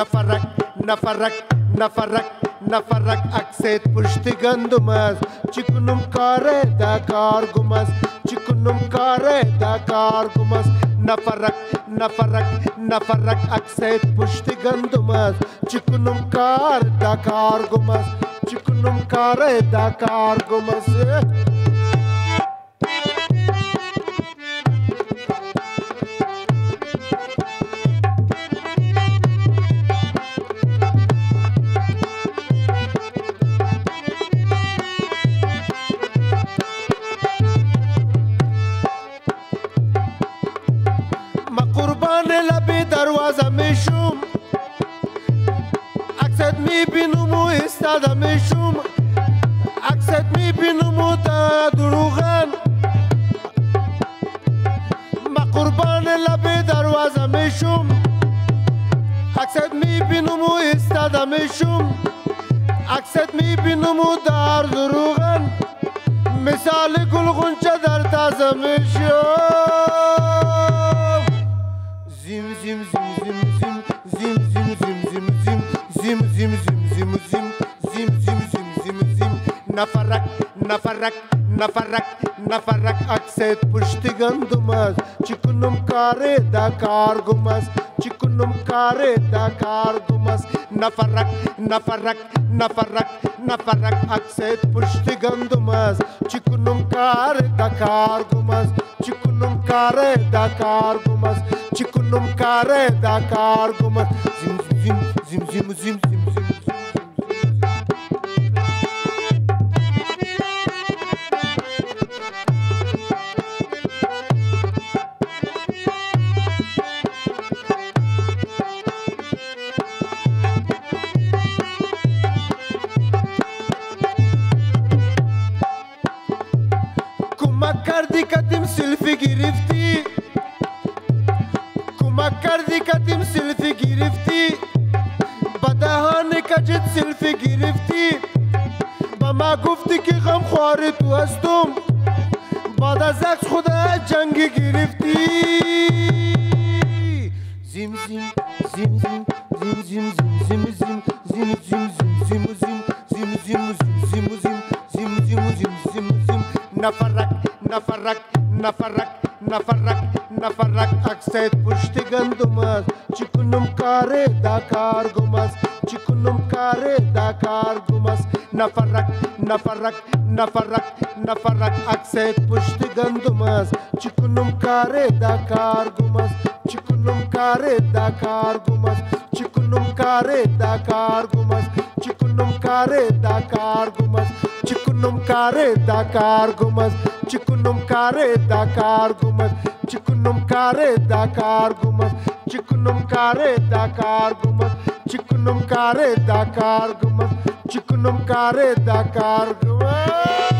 Nafarak, nafarak, nafarak, nafarak akset pushti gandumaz. Chikunum kare dakar gumas. Chikunum kare dakar gumas. Nafarak, nafarak, nafarak akset pushti gandumaz. Chikunum kare dakar gumas. Chikunum kare dakar gumas. دروازه میشم عکست میبینم و استاده میشم عکست میبینم و دروغن ما قربان لب دروازه میشم عکست میبینم و استاده میشم عکست میبینم و دروغن مثال گل غنچه در تازه میشم Zim zim zim zim zim zim zim zim zim zim zim zim zim zim zim nafarak nafarak nafarak nafarak akset pushti gandumaz chikunum kare dakar gumas nafarak nafarak nafarak nafarak akset pushti gandumaz chikunum kare dakar gumas Chikunum kare dakar gumas zim zim zim zim zim zim zim kuma kardi kadim selfie girifti کردی کتیم سیلفی گرفتی بدهان کجت سیلفی گرفتی با ما گفتی که غم خواری تو هستم بعد از عکس خدا جنگی گرفتی زیم زیم زیم زیم زیم زیم زیم زیم زیم زیم زیم زیم زیم زیم زیم نفرک نفرک نفرک نفرک nafarak akset pushti gandumaz chikunum kare dakar gumas nafarak nafarak nafarak nafarak akset pushti gandumaz chikunum kare dakar gumas chikunum kare dakar gumas Chikunum kare dakar gumas chikunum kare dakar gumas